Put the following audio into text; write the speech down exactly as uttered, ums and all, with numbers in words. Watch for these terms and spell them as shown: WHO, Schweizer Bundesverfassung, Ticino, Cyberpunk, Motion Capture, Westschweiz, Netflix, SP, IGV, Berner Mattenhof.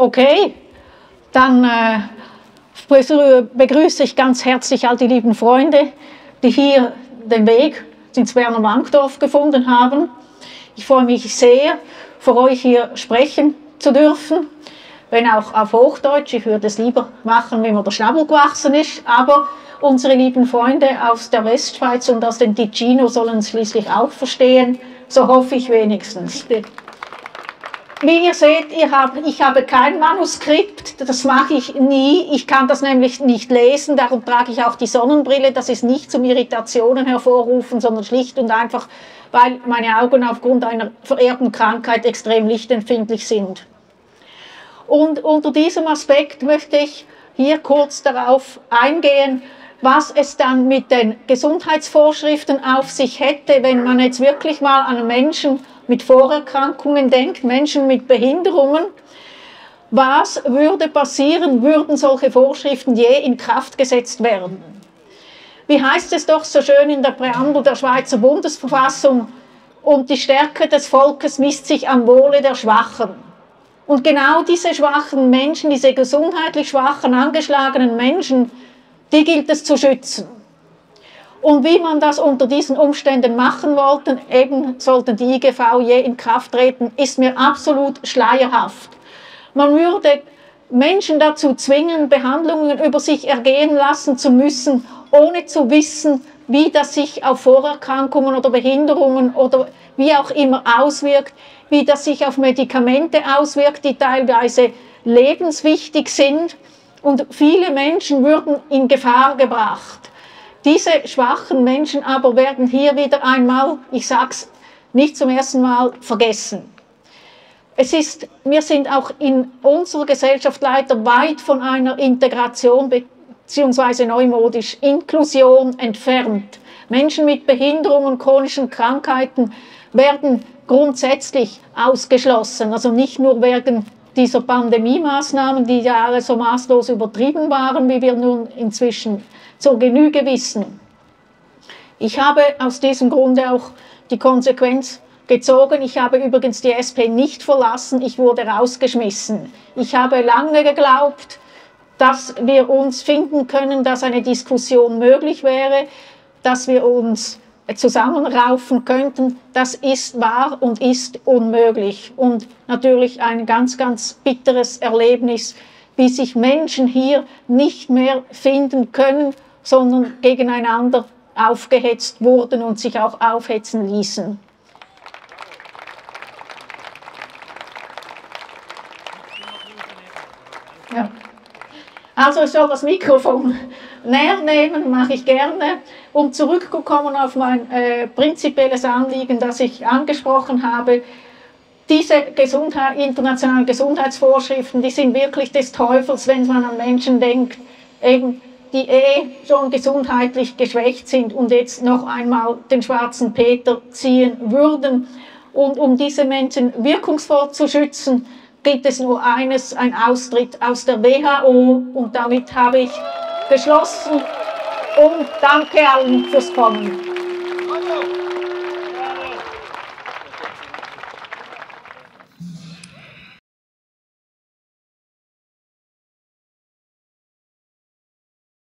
Okay, dann äh, begrüße ich ganz herzlich all die lieben Freunde, die hier den Weg ins Berner Mattenhof gefunden haben. Ich freue mich sehr, vor euch hier sprechen zu dürfen, wenn auch auf Hochdeutsch. Ich würde es lieber machen, wenn mir der Schnabel gewachsen ist, aber unsere lieben Freunde aus der Westschweiz und aus dem Ticino sollen es schließlich auch verstehen, so hoffe ich wenigstens. Wie ihr seht, ihr habt, ich habe kein Manuskript, das mache ich nie, ich kann das nämlich nicht lesen, darum trage ich auch die Sonnenbrille, das ist nicht zum Irritationen hervorrufen, sondern schlicht und einfach, weil meine Augen aufgrund einer vererbten Krankheit extrem lichtempfindlich sind. Und unter diesem Aspekt möchte ich hier kurz darauf eingehen, was es dann mit den Gesundheitsvorschriften auf sich hätte, wenn man jetzt wirklich mal an Menschen mit Vorerkrankungen denkt, Menschen mit Behinderungen. Was würde passieren, würden solche Vorschriften je in Kraft gesetzt werden? Wie heißt es doch so schön in der Präambel der Schweizer Bundesverfassung? Und die Stärke des Volkes misst sich am Wohle der Schwachen. Und genau diese schwachen Menschen, diese gesundheitlich schwachen, angeschlagenen Menschen, die gilt es zu schützen. Und wie man das unter diesen Umständen machen wollte, eben sollten die I G V je in Kraft treten, ist mir absolut schleierhaft. Man würde Menschen dazu zwingen, Behandlungen über sich ergehen lassen zu müssen, ohne zu wissen, wie das sich auf Vorerkrankungen oder Behinderungen oder wie auch immer auswirkt, wie das sich auf Medikamente auswirkt, die teilweise lebenswichtig sind. Und viele Menschen würden in Gefahr gebracht. Diese schwachen Menschen aber werden hier wieder einmal, ich sage es nicht zum ersten Mal, vergessen. Es ist, wir sind auch in unserer Gesellschaft leider weit von einer Integration bzw. neumodisch Inklusion entfernt. Menschen mit Behinderungen und chronischen Krankheiten werden grundsätzlich ausgeschlossen, also nicht nur wegen dieser Pandemie-Maßnahmen, die ja alle so maßlos übertrieben waren, wie wir nun inzwischen zur Genüge wissen. Ich habe aus diesem Grunde auch die Konsequenz gezogen. Ich habe übrigens die S P nicht verlassen, ich wurde rausgeschmissen. Ich habe lange geglaubt, dass wir uns finden können, dass eine Diskussion möglich wäre, dass wir uns zusammenraufen könnten. Das ist wahr und ist unmöglich. Und natürlich ein ganz, ganz bitteres Erlebnis, wie sich Menschen hier nicht mehr finden können, sondern gegeneinander aufgehetzt wurden und sich auch aufhetzen ließen. Ja. Also ich soll das Mikrofon näher nehmen, mache ich gerne, um zurückzukommen auf mein äh, prinzipielles Anliegen, das ich angesprochen habe. Diese Gesundheit, internationalen Gesundheitsvorschriften, die sind wirklich des Teufels, wenn man an Menschen denkt, eben, die eh schon gesundheitlich geschwächt sind und jetzt noch einmal den schwarzen Peter ziehen würden. Und um diese Menschen wirkungsvoll zu schützen, gibt es nur eines, ein Austritt aus der W H O. Und damit habe ich geschlossen und danke allen fürs Kommen.